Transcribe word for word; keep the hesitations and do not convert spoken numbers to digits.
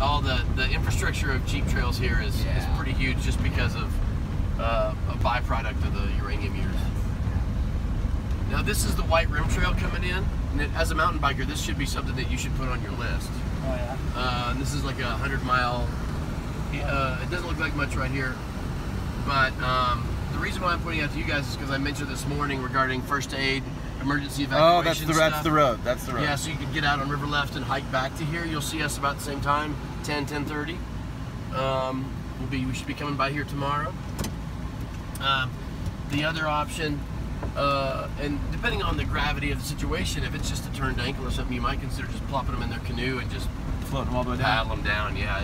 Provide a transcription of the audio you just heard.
all the the infrastructure of jeep trails here is, yeah. is pretty huge, just because of uh, a byproduct of the uranium years. Now this is the White Rim Trail coming in, and it, as a mountain biker, this should be something that you should put on your list. Oh yeah. Uh, and this is like a hundred mile. Uh, it doesn't look like much right here, but um, the reason why I'm pointing out to you guys is because I mentioned this morning regarding first aid, emergency evacuation. Oh, that's the stuff. That's the road. That's the road. Yeah, so you can get out on River Left and hike back to here. You'll see us about the same time, ten, ten thirty. Um, we'll be we should be coming by here tomorrow. Um, the other option. Uh, and depending on the gravity of the situation, if it's just a turned ankle or something, you might consider just plopping them in their canoe and just floating all the way down. Paddle them down, yeah.